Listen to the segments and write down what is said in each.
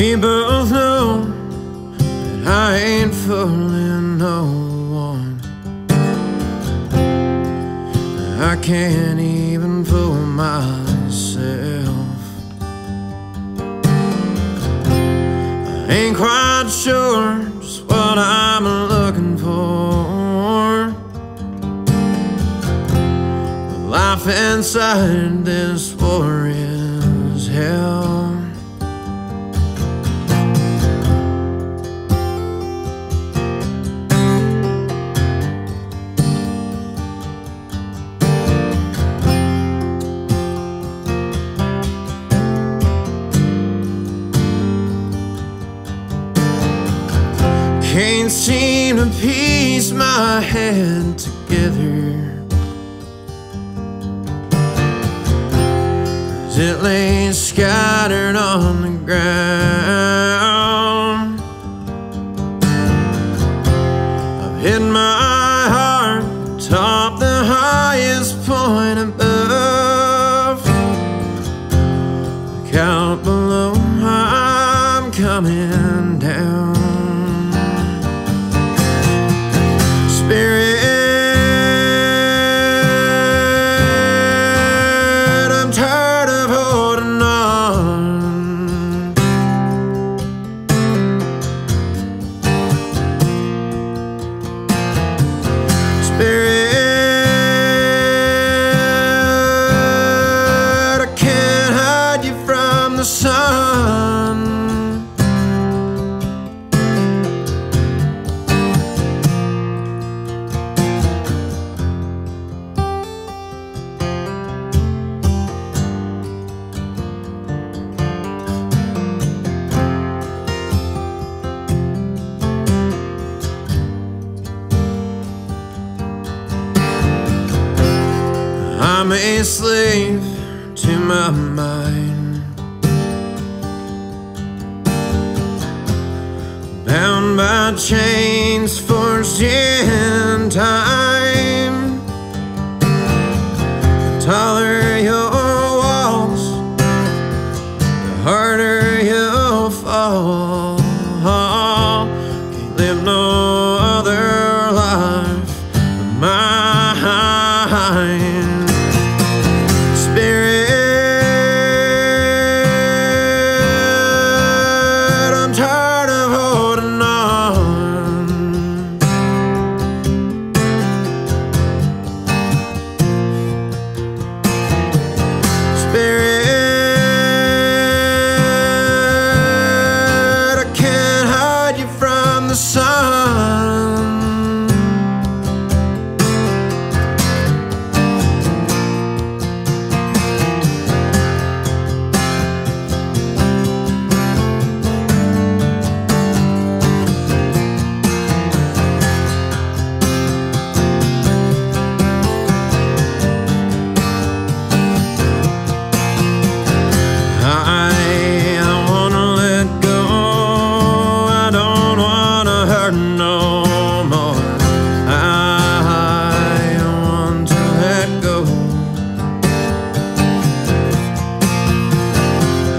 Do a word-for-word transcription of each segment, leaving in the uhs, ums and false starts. We both know that I ain't fooling no one. I can't even fool myself. I ain't quite sure just what I'm looking for. The life inside this war is hell. Can't seem to piece my head together as it lays scattered on the ground. I've hit my heart atop the highest point above. Look out below, I'm coming down. Spirit, I'm tired of holding on. Spirit, I can't hide you from the sun. I'm a slave to my mind, bound by chains forged in time. The taller your walls, the harder you'll fall. Can't live no other life than mine. The sun.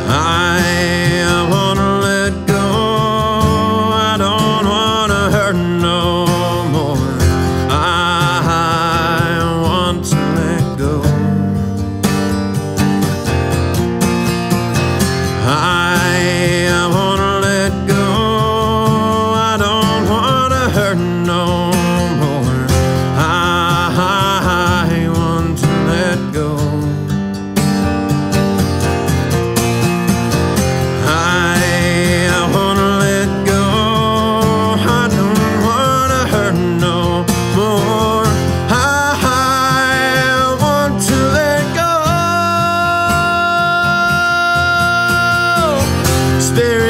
I, I wanna let go. I don't wanna no more. I want to let go. I want to let go. I don't want to hurt no more. I want to let go. I want to let go. There